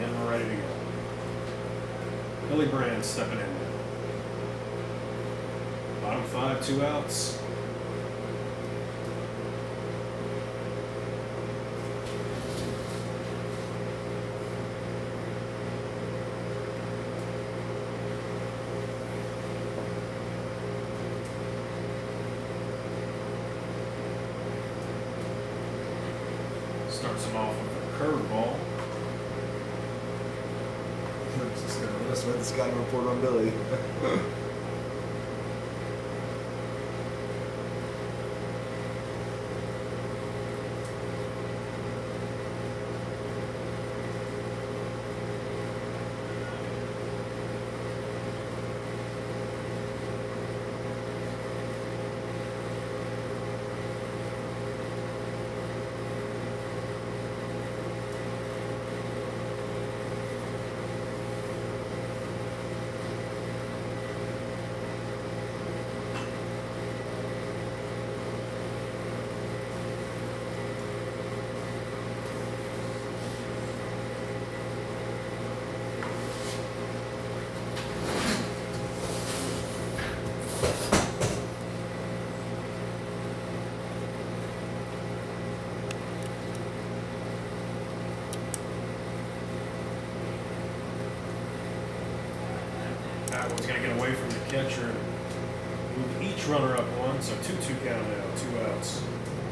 and we're ready to go. Billy Brand stepping in now. Bottom five, 2 outs. Starts him off with a curveball. That's what this guy report on Billy. He's going to get away from the catcher. Move each runner up one, so 2-2 count now, 2 outs.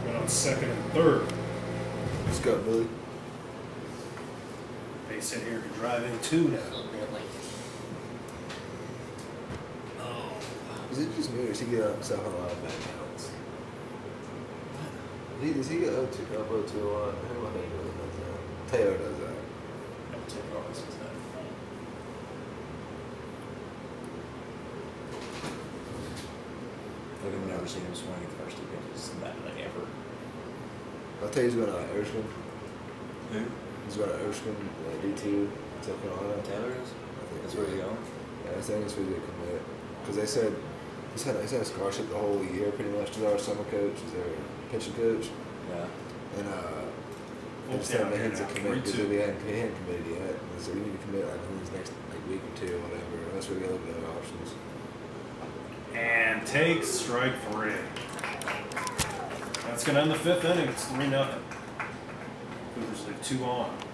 Went on second and third. Let's go, Billy. They sit here to drive in 2 now. Oh. Is it just me or does he get up himself a lot of bad counts? Does he get up 0-2 a lot? I don't think he really does that. Taylor does that. I've never seen him swing at the first 2 pitches that night ever. I'll tell you, he's going to Erskine. Who? He's going to Erskine, like D2, South Carolina. Taylor is? I think that's where he's going. Yeah, I think that's where he's going to commit. Because they said he's had a scholarship the whole year, pretty much. He's our summer coach, he's their pitching coach. Yeah. And they just said he's a commit because he hadn't committed yet. And they said we need to commit like in these next week or 2 or whatever. Unless we get a little bit of options. And takes strike 3. That's going to end the 5th inning. It's 3-0. Cougars leave 2 on.